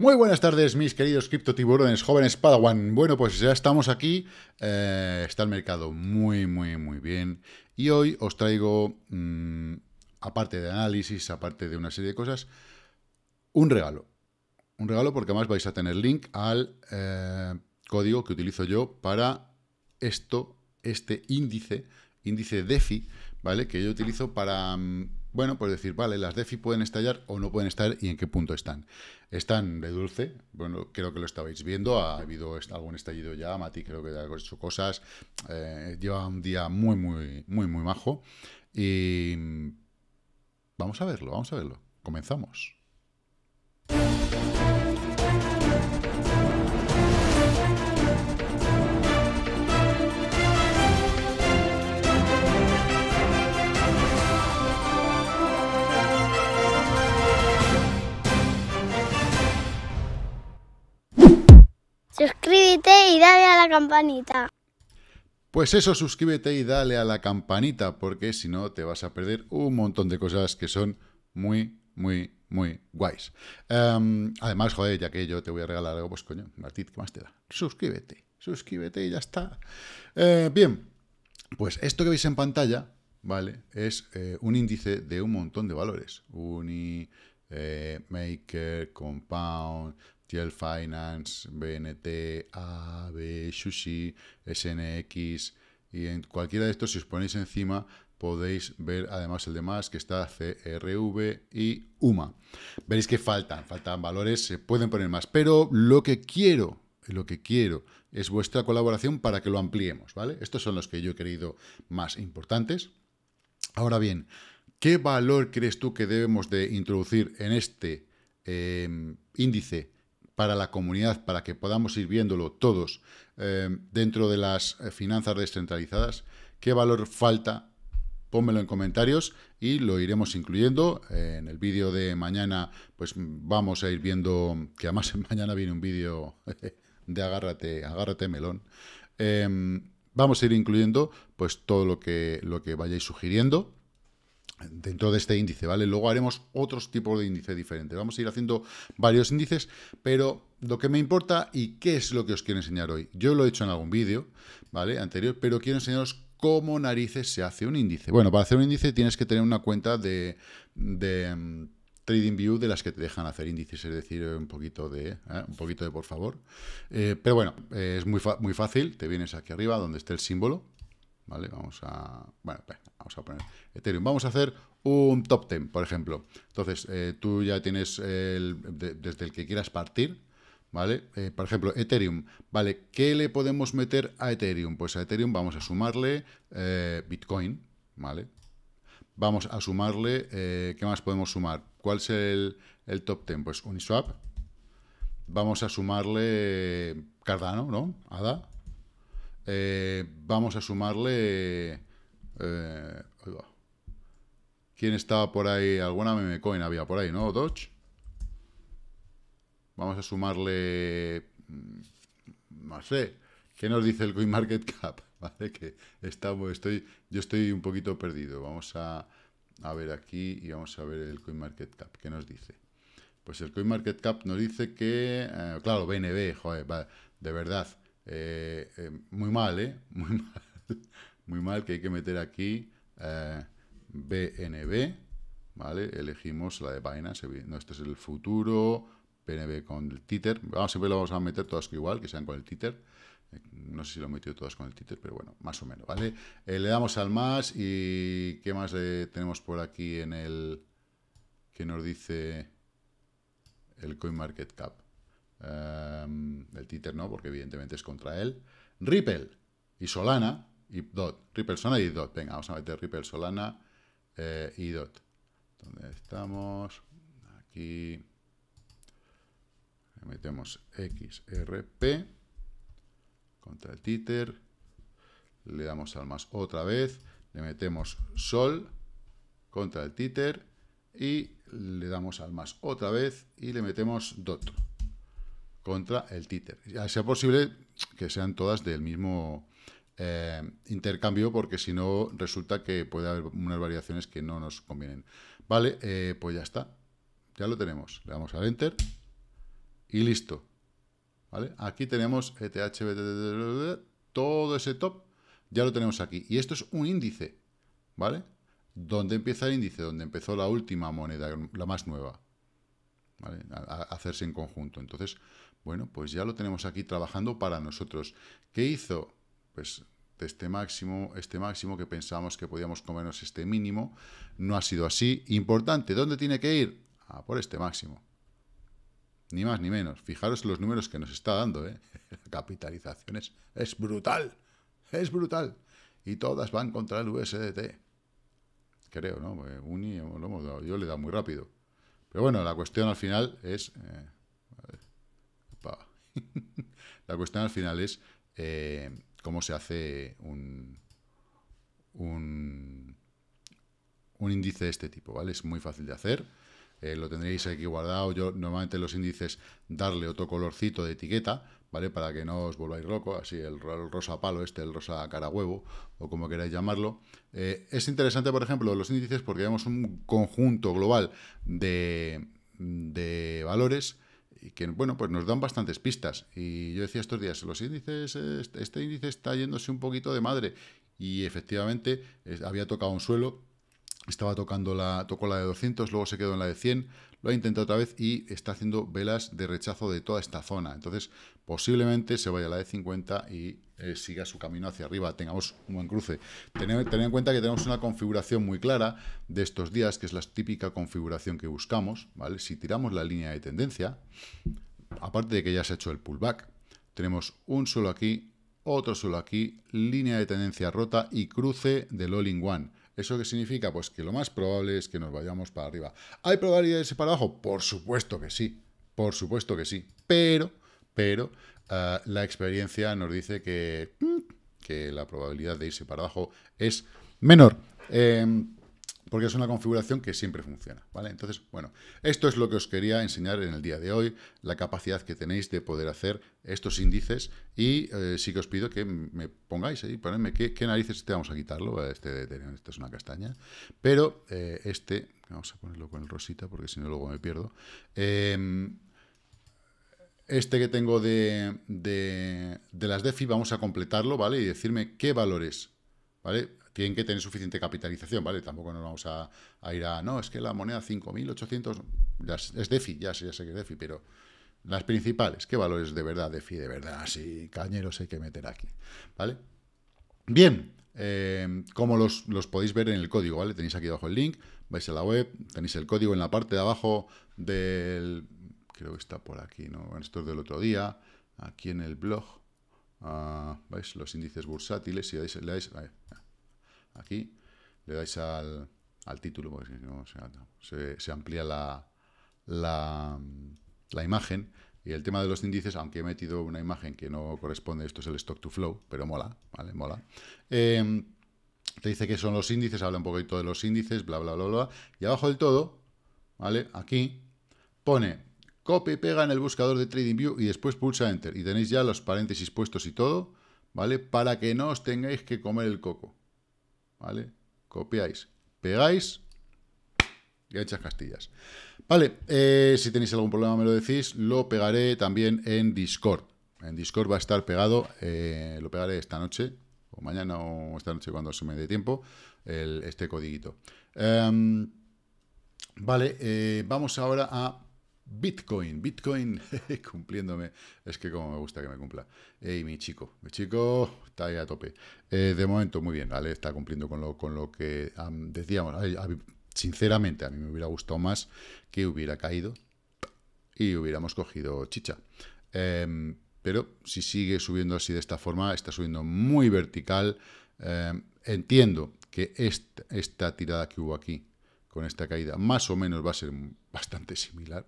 Muy buenas tardes, mis queridos criptotiburones, jóvenes padawan. Bueno, pues ya estamos aquí, está el mercado muy bien, y hoy os traigo, aparte de análisis, aparte de una serie de cosas, un regalo porque además vais a tener link al código que utilizo yo para este índice DeFi, ¿vale? Que yo utilizo para... Bueno, pues decir, vale, las DeFi pueden estallar o no pueden estallar y en qué punto están. Están de dulce, bueno, creo que lo estabais viendo, ha habido algún estallido ya, Mati creo que ha hecho cosas, lleva un día muy majo y vamos a verlo, comenzamos. Suscríbete y dale a la campanita. Pues eso, suscríbete y dale a la campanita, porque si no te vas a perder un montón de cosas que son muy guays. Además, joder, ya que yo te voy a regalar algo, pues coño, Martín, ¿qué más te da? Suscríbete, y ya está. Bien, pues esto que veis en pantalla, ¿vale? Es un índice de un montón de valores. Uni, Maker, Compound... Yel Finance, BNT, AB, Sushi, SNX, y en cualquiera de estos, si os ponéis encima, podéis ver además el demás, que está CRV y UMA. Veréis que faltan valores, se pueden poner más, pero lo que quiero es vuestra colaboración para que lo ampliemos, ¿vale? Estos son los que yo he querido más importantes. Ahora bien, ¿qué valor crees tú que debemos de introducir en este índice para la comunidad, para que podamos ir viéndolo todos dentro de las finanzas descentralizadas? ¿Qué valor falta? Pónmelo en comentarios y lo iremos incluyendo. En el vídeo de mañana, pues vamos a ir viendo, que además mañana viene un vídeo de agárrate melón. Vamos a ir incluyendo pues todo lo que vayáis sugiriendo dentro de este índice, ¿vale? Luego haremos otros tipos de índices diferentes. Vamos a ir haciendo varios índices, pero lo que me importa y qué es lo que os quiero enseñar hoy. Yo lo he hecho en algún vídeo, ¿vale? Anterior, pero quiero enseñaros cómo narices se hace un índice. Bueno, para hacer un índice tienes que tener una cuenta de TradingView de las que te dejan hacer índices, es decir, un poquito de por favor. Pero bueno, es muy fácil. Te vienes aquí arriba donde esté el símbolo. ¿Vale? Vamos a poner Ethereum. Vamos a hacer un top 10, por ejemplo. Entonces, tú ya tienes desde el que quieras partir, ¿vale? Por ejemplo, Ethereum, ¿vale? ¿Qué le podemos meter a Ethereum? Pues a Ethereum vamos a sumarle Bitcoin, ¿vale? Vamos a sumarle, ¿qué más podemos sumar? ¿Cuál es el top 10? Pues Uniswap. Vamos a sumarle Cardano, ¿no? ADA. Vamos a sumarle... ¿quién estaba por ahí? Alguna memecoin había por ahí, ¿no? Doge. Vamos a sumarle... No sé. ¿Qué nos dice el CoinMarketCap? ¿Vale? Que yo estoy un poquito perdido. Vamos a ver aquí y vamos a ver el CoinMarketCap. ¿Qué nos dice? Pues el CoinMarketCap nos dice que... claro, BNB, joder, vale, de verdad. Muy mal, ¿eh? Muy mal que hay que meter aquí BNB, ¿vale? Elegimos la de Binance, no, este es el futuro, BNB con el Tether, siempre lo vamos a meter todas igual, que sean con el Tether, no sé si lo he metido todas con el Tether, pero bueno, más o menos, ¿vale? Le damos al más y ¿qué más tenemos por aquí en el que nos dice el CoinMarketCap? El Tether no, porque evidentemente es contra él. Ripple y Solana y DOT. Ripple, Solana y DOT. Venga, vamos a meter Ripple, Solana y DOT. ¿Dónde estamos? Aquí. Metemos XRP contra el Tether. Le damos al más otra vez. Le metemos Sol contra el Tether. Y le damos al más otra vez. Y le metemos DOT contra el Tether. Ya sea posible que sean todas del mismo intercambio, porque si no resulta que puede haber unas variaciones que no nos convienen. Vale, pues ya está. Ya lo tenemos. Le damos al Enter y listo. ¿Vale? Aquí tenemos ETH, todo ese top ya lo tenemos aquí. Y esto es un índice, ¿vale? ¿Dónde empieza el índice? Donde empezó la última moneda, la más nueva, ¿vale? A hacerse en conjunto. Entonces, bueno, pues ya lo tenemos aquí trabajando para nosotros. ¿Qué hizo? Pues este máximo que pensábamos que podíamos comernos este mínimo, no ha sido así. Importante, ¿dónde tiene que ir? A por este máximo. Ni más ni menos. Fijaros los números que nos está dando, ¿eh? La capitalización es brutal. Es brutal. Y todas van contra el USDT. Creo, ¿no? Porque Uni lo hemos dado. Yo le he dado muy rápido. Pero bueno, la cuestión al final es... la cuestión al final es cómo se hace un índice de este tipo, ¿vale? Es muy fácil de hacer. Lo tendréis aquí guardado. Yo normalmente los índices darle otro colorcito de etiqueta, ¿vale? Para que no os volváis locos, así el rosa palo este, el rosa cara huevo, o como queráis llamarlo. Es interesante, por ejemplo, los índices porque vemos un conjunto global de valores que, bueno, pues nos dan bastantes pistas. Y yo decía estos días, los índices, este índice está yéndose un poquito de madre. Y efectivamente había tocado un suelo. Estaba tocó la de 200, luego se quedó en la de 100, lo ha intentado otra vez y está haciendo velas de rechazo de toda esta zona. Entonces, posiblemente se vaya a la de 50 y siga su camino hacia arriba, tengamos un buen cruce. Tened en cuenta que tenemos una configuración muy clara de estos días, que es la típica configuración que buscamos, ¿vale? Si tiramos la línea de tendencia, aparte de que ya se ha hecho el pullback, tenemos un suelo aquí, otro suelo aquí, línea de tendencia rota y cruce del all-in-one. ¿Eso qué significa? Pues que lo más probable es que nos vayamos para arriba. ¿Hay probabilidades para abajo? Por supuesto que sí. Por supuesto que sí. Pero la experiencia nos dice que la probabilidad de irse para abajo es menor. Porque es una configuración que siempre funciona, ¿vale? Entonces, bueno, esto es lo que os quería enseñar en el día de hoy, la capacidad que tenéis de poder hacer estos índices y sí que os pido que me pongáis ahí, ponedme qué narices te vamos a quitarlo, este es una castaña, pero vamos a ponerlo con el rosita porque si no luego me pierdo, este que tengo de las DeFi vamos a completarlo, ¿vale? Y decirme qué valores, ¿vale? Tienen que tener suficiente capitalización, ¿vale? Tampoco nos vamos a ir a... No, es que la moneda 5.800... Es DeFi, ya sé que es DeFi, pero... Las principales, ¿qué valores de verdad DeFi? De verdad, sí, cañeros hay que meter aquí, ¿vale? Bien, como los podéis ver en el código, ¿vale? Tenéis aquí abajo el link, vais a la web, tenéis el código en la parte de abajo del... Creo que está por aquí, ¿no? Bueno, esto es del otro día, aquí en el blog. ¿Veis? Los índices bursátiles, si le dais... Aquí le dais al título, porque si no se amplía la imagen. Y el tema de los índices, aunque he metido una imagen que no corresponde, esto es el stock to flow, pero mola, ¿vale? Mola. Te dice qué son los índices, habla un poquito de los índices, bla, bla, bla, bla. Y abajo del todo, ¿vale? Aquí pone copia y pega en el buscador de TradingView y después pulsa Enter. Y tenéis ya los paréntesis puestos y todo, ¿vale? Para que no os tengáis que comer el coco. ¿Vale? Copiáis, pegáis y hechas castillas. Vale, si tenéis algún problema me lo decís, lo pegaré también en Discord. En Discord va a estar pegado, lo pegaré esta noche, o mañana o esta noche cuando se me dé tiempo, este codiguito. Vale, vamos ahora a Bitcoin. Bitcoin, cumpliéndome, es que como me gusta que me cumpla. Y mi chico está ahí a tope. De momento, muy bien, ¿vale? Está cumpliendo con lo que decíamos. Sinceramente, a mí me hubiera gustado más que hubiera caído y hubiéramos cogido chicha. Pero si sigue subiendo así de esta forma, está subiendo muy vertical. Entiendo que esta tirada que hubo aquí, con esta caída, más o menos va a ser bastante similar,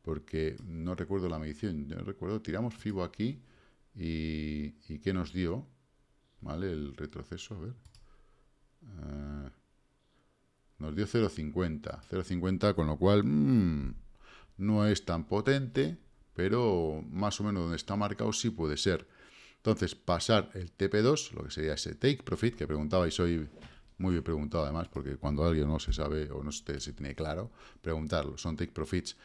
porque no recuerdo la medición, yo recuerdo, tiramos Fibo aquí, y ¿qué nos dio? ¿Vale? El retroceso, a ver. Nos dio 0,50, con lo cual no es tan potente, pero más o menos donde está marcado sí puede ser. Entonces, pasar el TP2, lo que sería ese take profit, que preguntabais hoy Muy bien preguntado, además, porque cuando alguien no se sabe o no se tiene claro, preguntarlo. Son take profits.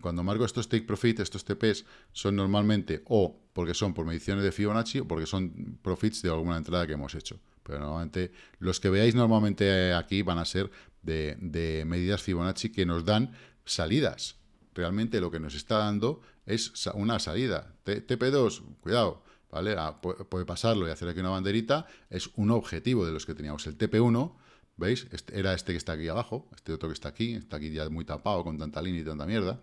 Cuando marco estos take profits, estos TPs, son normalmente o porque son por mediciones de Fibonacci o porque son profits de alguna entrada que hemos hecho. Pero normalmente, los que veáis normalmente aquí van a ser de medidas Fibonacci que nos dan salidas. Realmente lo que nos está dando es una salida. TP2, cuidado, ¿vale? Puede pasarlo y hacer aquí una banderita. Es un objetivo de los que teníamos. El TP1, ¿veis? Era este que está aquí abajo, este otro que está aquí ya muy tapado con tanta línea y tanta mierda,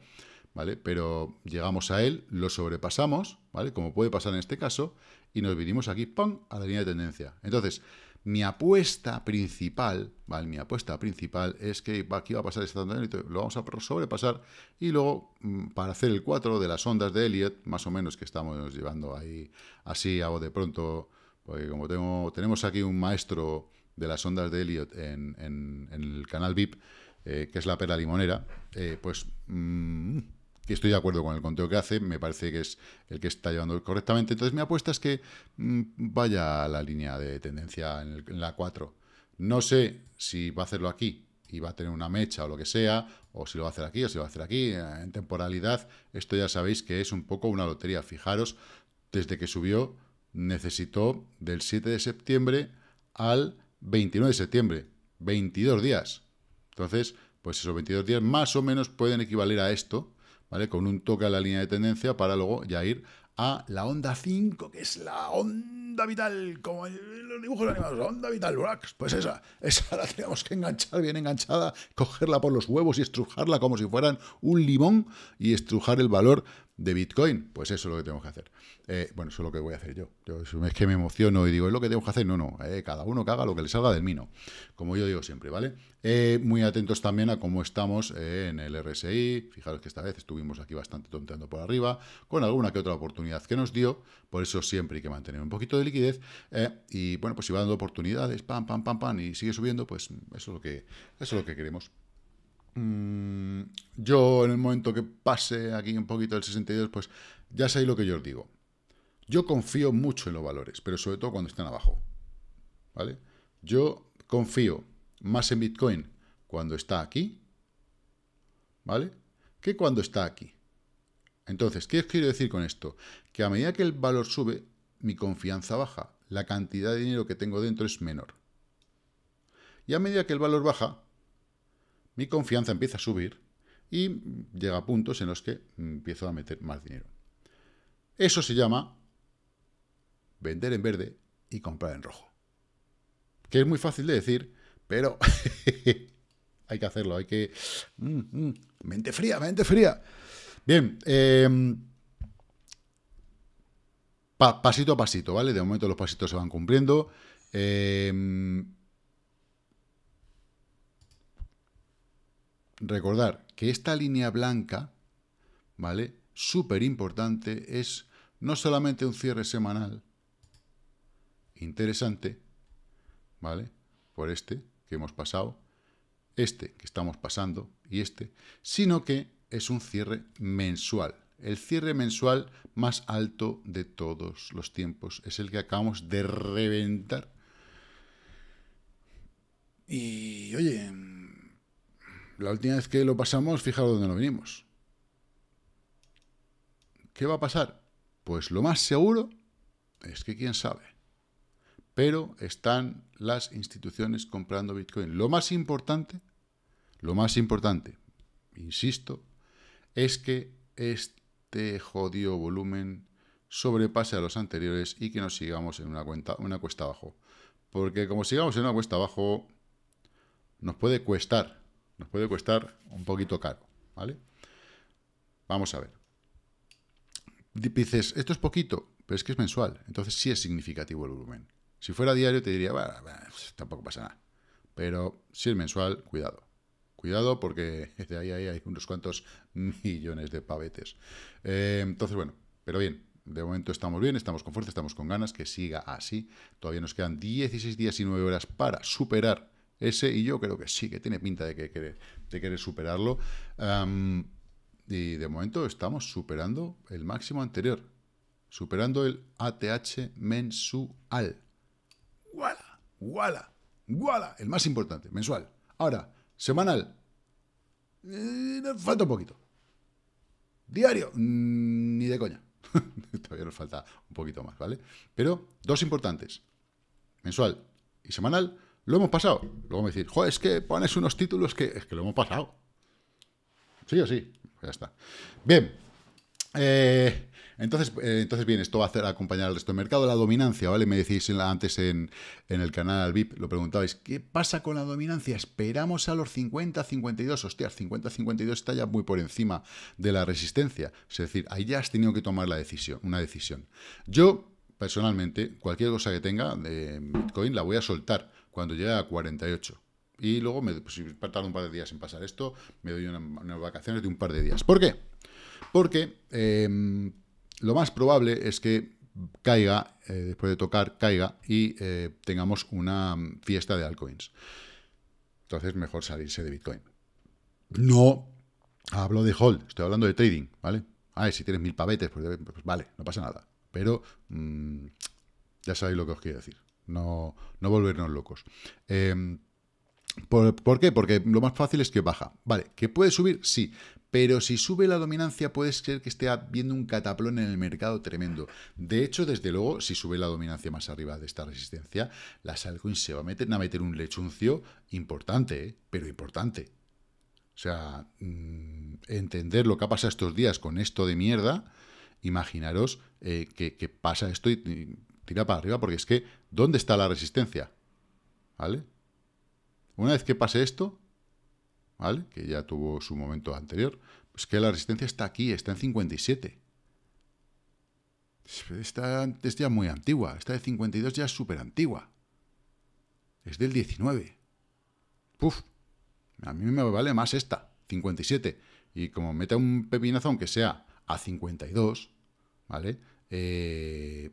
¿vale? Pero llegamos a él, lo sobrepasamos, ¿vale? Como puede pasar en este caso, y nos vinimos aquí, ¡pum!, a la línea de tendencia. Entonces, mi apuesta principal, ¿vale? Mi apuesta principal es que aquí va a pasar este tanto, lo vamos a sobrepasar y luego para hacer el 4 de las ondas de Elliot, más o menos que estamos llevando ahí así a bote pronto, porque como tenemos aquí un maestro de las ondas de Elliot en el canal VIP, que es la Pera Limonera, pues estoy de acuerdo con el conteo que hace, me parece que es el que está llevando correctamente. Entonces mi apuesta es que vaya a la línea de tendencia en la 4. No sé si va a hacerlo aquí y va a tener una mecha o lo que sea, o si lo va a hacer aquí o si lo va a hacer aquí. En temporalidad, esto ya sabéis que es un poco una lotería. Fijaros, desde que subió necesitó del 7 de septiembre al 29 de septiembre, 22 días. Entonces, pues esos 22 días más o menos pueden equivaler a esto, ¿vale? Con un toque a la línea de tendencia para luego ya ir a la onda 5, que es la onda vital, como en los dibujos animados, la onda vital, pues esa la tenemos que enganchar bien enganchada, cogerla por los huevos y estrujarla como si fueran un limón y estrujar el valor de Bitcoin. Pues eso es lo que tenemos que hacer. Bueno, eso es lo que voy a hacer yo. Es que me emociono y digo, ¿es lo que tengo que hacer? No, cada uno que haga lo que le salga del mino, como yo digo siempre, ¿vale? Muy atentos también a cómo estamos en el RSI. Fijaros que esta vez estuvimos aquí bastante tonteando por arriba, con alguna que otra oportunidad que nos dio, por eso siempre hay que mantener un poquito de liquidez, y bueno, pues si va dando oportunidades, pam, pam, pam, pam, y sigue subiendo, pues eso es lo que queremos. Yo, en el momento que pase aquí un poquito del 62, pues ya sabéis lo que yo os digo. Yo confío mucho en los valores, pero sobre todo cuando están abajo, ¿vale? Yo confío más en Bitcoin cuando está aquí, ¿vale?, que cuando está aquí. Entonces, ¿qué os quiero decir con esto? Que a medida que el valor sube, mi confianza baja. La cantidad de dinero que tengo dentro es menor. Y a medida que el valor baja, mi confianza empieza a subir y llega a puntos en los que empiezo a meter más dinero. Eso se llama vender en verde y comprar en rojo. Que es muy fácil de decir, pero hay que hacerlo, hay que... mente fría, mente fría. Bien, pasito a pasito, ¿vale? De momento los pasitos se van cumpliendo. Recordar que esta línea blanca, ¿vale?, súper importante, es no solamente un cierre semanal interesante, ¿vale?, por este que hemos pasado, este que estamos pasando y este, sino que es un cierre mensual. El cierre mensual más alto de todos los tiempos es el que acabamos de reventar. Y, oye, la última vez que lo pasamos, fijaos dónde nos vinimos. ¿Qué va a pasar? Pues lo más seguro es que quién sabe. Pero están las instituciones comprando Bitcoin. Lo más importante, insisto, es que este jodido volumen sobrepase a los anteriores y que nos sigamos en una cuesta abajo. Porque como sigamos en una cuesta abajo, nos puede costar un poquito caro, ¿vale? Vamos a ver. Dices, esto es poquito, pero es que es mensual, entonces sí es significativo el volumen. Si fuera diario te diría, bueno, tampoco pasa nada. Pero si es mensual, cuidado. Cuidado porque de ahí hay unos cuantos millones de pavetes. Entonces, bueno, pero bien. De momento estamos bien, estamos con fuerza, estamos con ganas, que siga así. Todavía nos quedan 16 días y 9 horas para superar ese, y yo creo que sí, que tiene pinta de querer superarlo. Y de momento estamos superando el máximo anterior, superando el ATH mensual. ¡Wala! ¡Wala! ¡Guala! El más importante, mensual. Ahora, semanal. Nos falta un poquito. Diario, ni de coña. Todavía nos falta un poquito más, ¿vale? Pero dos importantes, mensual y semanal, lo hemos pasado. Luego me decís, joder, es que pones unos títulos que... Es que lo hemos pasado. Sí o sí, ya está. Bien. Entonces bien, esto va a hacer acompañar al resto del mercado. La dominancia, ¿vale? Me decís antes en el canal VIP, lo preguntabais, ¿qué pasa con la dominancia? Esperamos a los 50, 52, hostias, 50, 52 está ya muy por encima de la resistencia. Es decir, ahí ya has tenido que tomar la decisión, una decisión. Yo, personalmente, cualquier cosa que tenga de Bitcoin la voy a soltar cuando llegue a 48. Y luego, si tardo un par de días en pasar esto, me doy unas vacaciones de un par de días. ¿Por qué? Porque lo más probable es que caiga, después de tocar, caiga y tengamos una fiesta de altcoins. Entonces, mejor salirse de Bitcoin. No hablo de hold, estoy hablando de trading, ¿vale? Ah, si tienes 1000 pavetes, pues vale, no pasa nada. Pero ya sabéis lo que os quiero decir. No volvernos locos. ¿Por qué? Porque lo más fácil es que baja. Vale, ¿que puede subir? Sí. Pero si sube la dominancia, puede ser que esté viendo un cataplón en el mercado tremendo. De hecho, desde luego, si sube la dominancia más arriba de esta resistencia, las altcoins se van a meter un lechuncio importante, ¿eh? Pero importante. O sea, entender lo que ha pasado estos días con esto de mierda, imaginaros que pasa esto y tira para arriba, porque es que, ¿dónde está la resistencia? ¿Vale? Una vez que pase esto, ¿vale? Que ya tuvo su momento anterior, pues que la resistencia está aquí, está en 57. Es ya muy antigua, esta de 52 ya es súper antigua. Es del 19. Puf, a mí me vale más esta, 57. Y como meta un pepinazo, aunque sea a 52, ¿vale?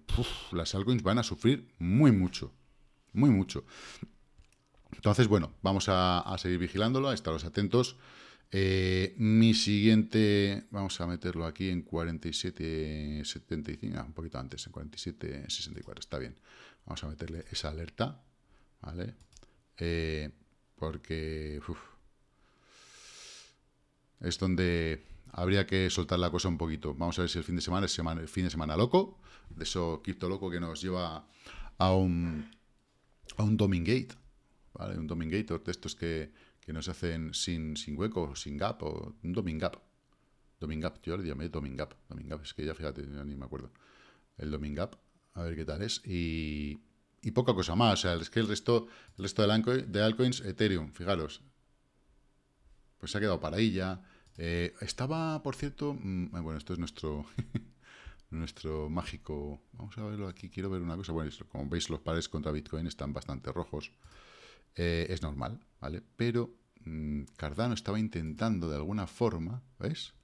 Puf, las altcoins van a sufrir muy mucho, muy mucho. Entonces, bueno, vamos a seguir vigilándolo, a estaros atentos. Mi siguiente, vamos a meterlo aquí en 47.75, un poquito antes, en 47.64, está bien. Vamos a meterle esa alerta, ¿vale? Porque es donde habría que soltar la cosa un poquito. Vamos a ver si el fin de semana es el fin de semana loco, de eso cripto loco que nos lleva a un Domingate. ¿Vale? Un domingator de estos que nos hacen sin hueco, sin gap, o un domingap, yo le llamé domingap, es que ya fíjate, ni me acuerdo, el domingap, a ver qué tal es, y poca cosa más, o sea, es que el resto de altcoins, Ethereum, fijaros, pues se ha quedado para ahí ya, estaba, por cierto, bueno, esto es nuestro... nuestro mágico, vamos a verlo aquí, quiero ver una cosa, bueno, como veis los pares contra Bitcoin están bastante rojos. Es normal, ¿vale? Pero Cardano estaba intentando de alguna forma, ¿veis?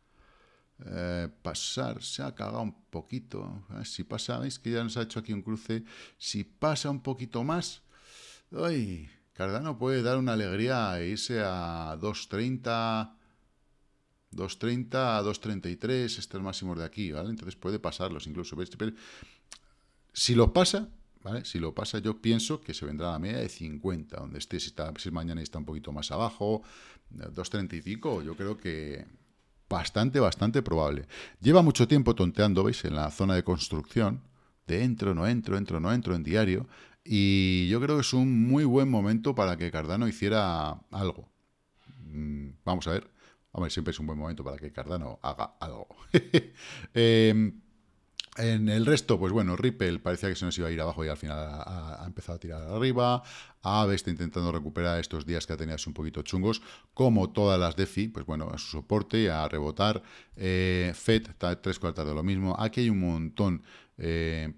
Pasar, se ha cagado un poquito. Si pasa, ¿veis? Que ya nos ha hecho aquí un cruce. Si pasa un poquito más, ¡ay! Cardano puede dar una alegría e irse a 2.30 a 2.33, estos máximos de aquí, ¿vale? Entonces puede pasarlos incluso, ¿veis? Pero, si los pasa... ¿Vale? Si lo pasa, yo pienso que se vendrá a la media de 50, donde esté, si mañana está un poquito más abajo, 2.35, yo creo que bastante probable. Lleva mucho tiempo tonteando, ¿veis? En la zona de construcción, de entro, no entro en diario, y yo creo que es un muy buen momento para que Cardano hiciera algo. Vamos a ver, hombre, siempre es un buen momento para que Cardano haga algo. En el resto, pues bueno, Ripple parecía que se nos iba a ir abajo y al final ha empezado a tirar arriba. Aave está intentando recuperar estos días que ha tenido un poquito chungos, como todas las DeFi, pues bueno, a su soporte, a rebotar. Fed está 3/4 de lo mismo. Aquí hay un montón,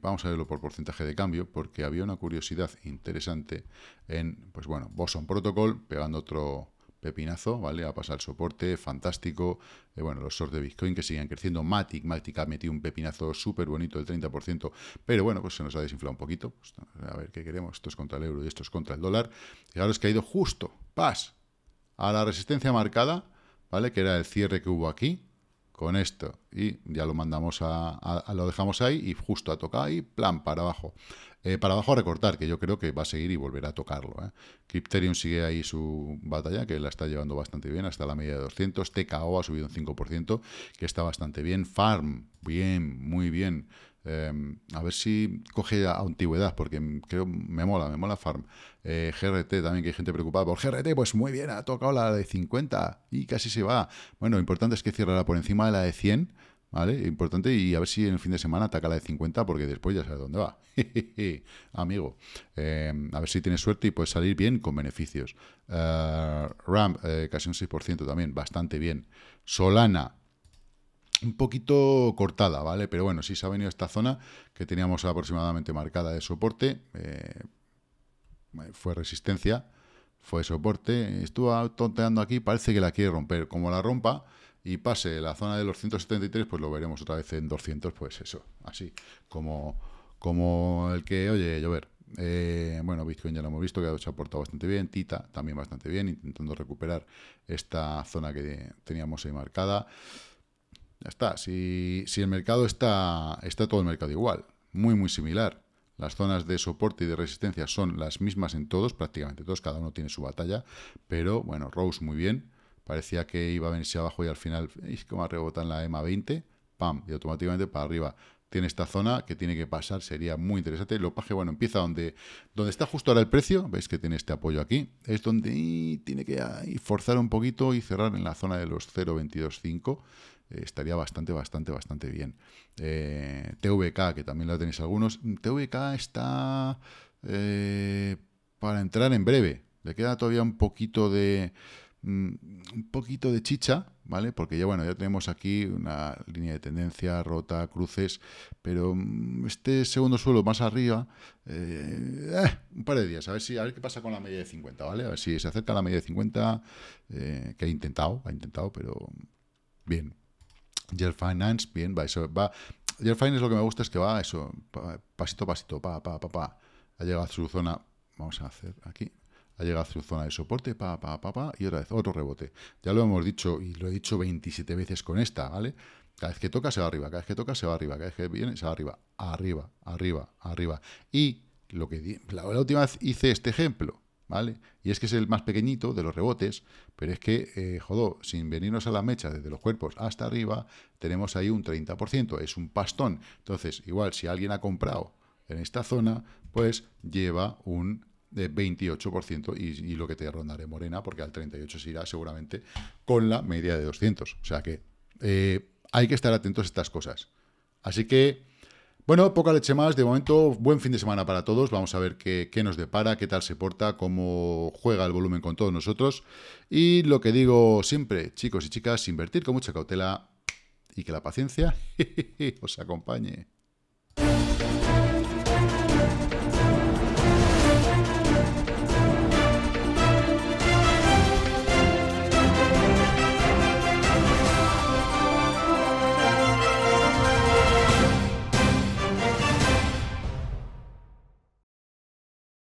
vamos a verlo por porcentaje de cambio, porque había una curiosidad interesante en, pues bueno, Boson Protocol, pegando otro... pepinazo, ¿vale? Ha pasado el soporte, fantástico. Bueno, los shorts de Bitcoin que siguen creciendo. Matic ha metido un pepinazo súper bonito del 30%, pero bueno, pues se nos ha desinflado un poquito. Pues, a ver, ¿qué queremos? Esto es contra el euro y esto es contra el dólar. Fijaros que ha ido justo, a la resistencia marcada, ¿vale? Que era el cierre que hubo aquí, con esto, y ya lo mandamos a lo dejamos ahí, y justo ha tocado ahí, plan, para abajo. Para abajo a recortar, que yo creo que va a seguir y volverá a tocarlo. Crypterium sigue ahí su batalla, que la está llevando bastante bien, hasta la media de 200. TKO ha subido un 5%, que está bastante bien. Farm, bien, muy bien. A ver si coge a antigüedad, porque creo me mola Farm. GRT también, que hay gente preocupada por GRT, pues muy bien, ha tocado la de 50 y casi se va. Bueno, lo importante es que cerrará por encima de la de 100, ¿vale? Importante, y a ver si en el fin de semana ataca la de 50, porque después ya sabes dónde va. Amigo, a ver si tienes suerte y puedes salir bien con beneficios. Ramp, casi un 6% también, bastante bien. Solana, un poquito cortada, ¿vale? Pero bueno, sí se ha venido esta zona que teníamos aproximadamente marcada de soporte. Fue resistencia, fue soporte. Estuvo tonteando aquí, parece que la quiere romper. Como la rompa y pase la zona de los 173, pues lo veremos otra vez en 200, pues eso. Así, como el que oye llover. Bueno, Bitcoin ya lo hemos visto, que se ha portado bastante bien. Tita también bastante bien, intentando recuperar esta zona que teníamos ahí marcada. Ya está, si el mercado está todo el mercado igual, muy muy similar. Las zonas de soporte y de resistencia son las mismas en todos, prácticamente todos, cada uno tiene su batalla, pero bueno, Rose muy bien, parecía que iba a venirse abajo y al final, es como rebotar en la EMA 20, pam, y automáticamente para arriba. Tiene esta zona que tiene que pasar, sería muy interesante. El dopaje, bueno, empieza donde está justo ahora el precio, veis que tiene este apoyo aquí, es donde tiene que forzar un poquito y cerrar en la zona de los 0.225, estaría bastante bien. TVK, que también la tenéis algunos, TVK está para entrar en breve, le queda todavía un poquito de chicha, ¿vale? Porque ya, bueno, ya tenemos aquí una línea de tendencia, rota, cruces, pero este segundo suelo más arriba, un par de días, a ver qué pasa con la media de 50, ¿vale? A ver si se acerca a la media de 50, que ha intentado, pero bien. Yel Finance, bien, va. Yel Finance, lo que me gusta es que va eso, pasito a pasito, pa. Ha llegado a su zona, vamos a hacer aquí. Ha llegado a su zona de soporte, y otra vez, otro rebote. Ya lo hemos dicho, y lo he dicho 27 veces con esta, ¿vale? Cada vez que toca se va arriba, cada vez que toca se va arriba, cada vez que viene se va arriba, arriba. Y lo que la última vez hice este ejemplo, ¿vale? Y es que es el más pequeñito de los rebotes, pero es que, jodó, sin venirnos a la mecha desde los cuerpos hasta arriba, tenemos ahí un 30%, es un pastón. Entonces, igual, si alguien ha comprado en esta zona, pues lleva un de 28% y lo que te rondaré morena, porque al 38 se irá seguramente con la media de 200. O sea que hay que estar atentos a estas cosas. Así que, bueno, poca leche más. De momento, buen fin de semana para todos. Vamos a ver qué nos depara, qué tal se porta, cómo juega el volumen con todos nosotros. Y lo que digo siempre, chicos y chicas, invertir con mucha cautela y que la paciencia os acompañe.